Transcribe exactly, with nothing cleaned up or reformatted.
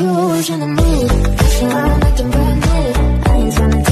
you always in the mood? Cause you're acting brand new. I ain't trying to